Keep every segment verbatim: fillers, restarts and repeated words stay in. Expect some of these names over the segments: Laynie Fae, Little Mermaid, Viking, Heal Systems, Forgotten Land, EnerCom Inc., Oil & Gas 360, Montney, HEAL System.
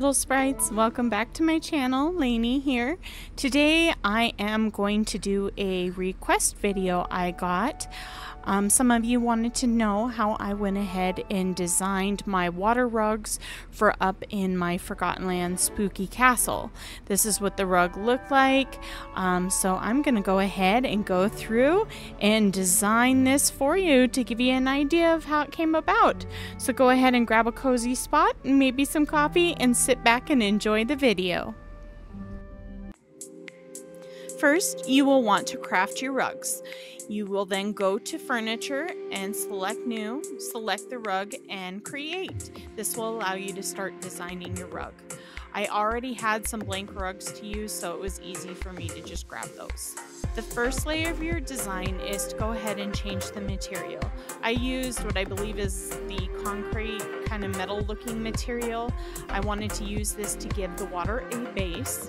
little sprites, welcome back to my channel. Laynie here. Today I am going to do a request video I got. Um, some of you wanted to know how I went ahead and designed my water rugs for up in my Forgotten Land spooky castle. This is what the rug looked like, um, so I'm gonna go ahead and go through and design this for you to give you an idea of how it came about. So go ahead and grab a cozy spot and maybe some coffee and sit back and enjoy the video. First, you will want to craft your rugs. You will then go to furniture and select new, select the rug and create. This will allow you to start designing your rug. I already had some blank rugs to use, so it was easy for me to just grab those. The first layer of your design is to go ahead and change the material. I used what I believe is the concrete kind of metal looking material. I wanted to use this to give the water a base.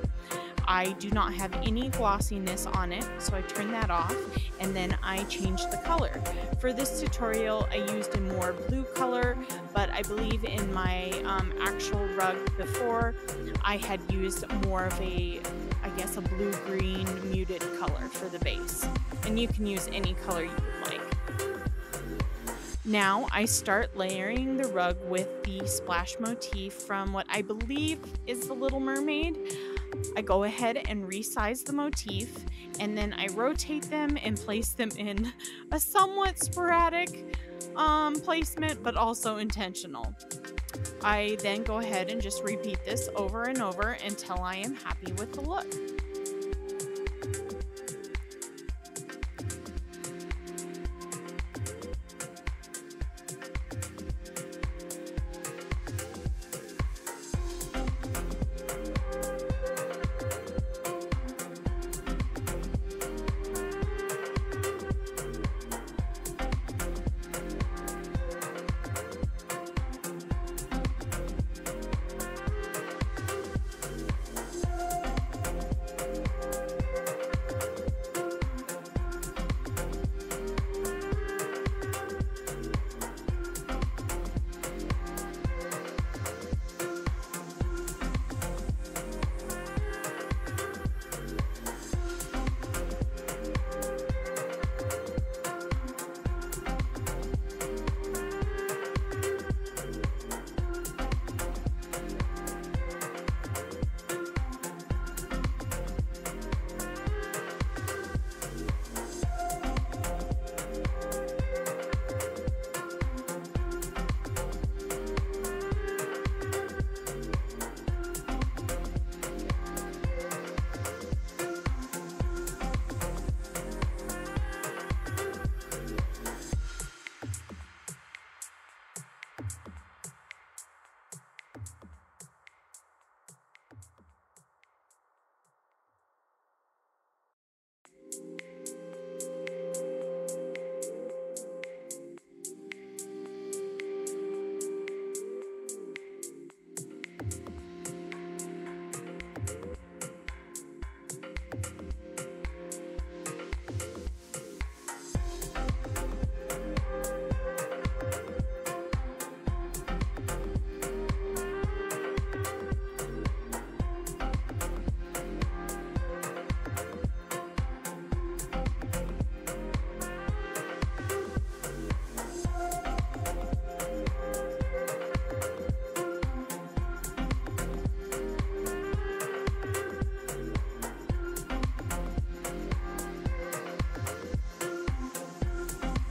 I do not have any glossiness on it, so I turned that off, and then I changed the color. For this tutorial, I used a more blue color, but I believe in my um, actual rug before, I had used more of a, I guess, a blue-green muted color for the base. And you can use any color you would like. Now I start layering the rug with the splash motif from what I believe is the Little Mermaid. I go ahead and resize the motif, and then I rotate them and place them in a somewhat sporadic um, placement, but also intentional. I then go ahead and just repeat this over and over until I am happy with the look.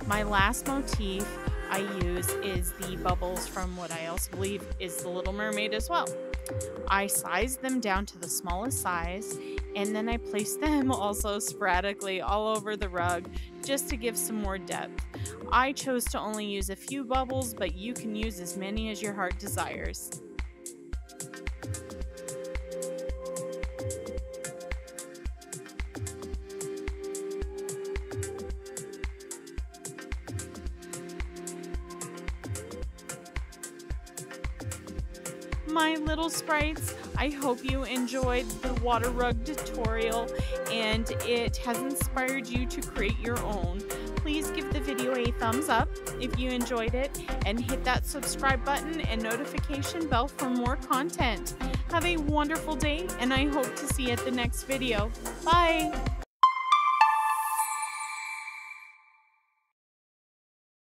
My last motif I use is the bubbles from what I also believe is the Little Mermaid as well. I sized them down to the smallest size, and then I placed them also sporadically all over the rug just to give some more depth. I chose to only use a few bubbles, but you can use as many as your heart desires. My little sprites, I hope you enjoyed the water rug tutorial and it has inspired you to create your own. Please give the video a thumbs up if you enjoyed it, and hit that subscribe button and notification bell for more content. Have a wonderful day, and I hope to see you at the next video. Bye!